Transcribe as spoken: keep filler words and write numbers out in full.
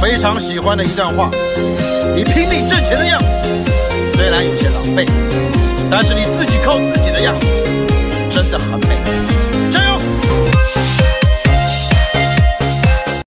非常喜欢的一段话：你拼命挣钱的样子，虽然有些狼狈，但是你自己靠自己的样子，真的很美。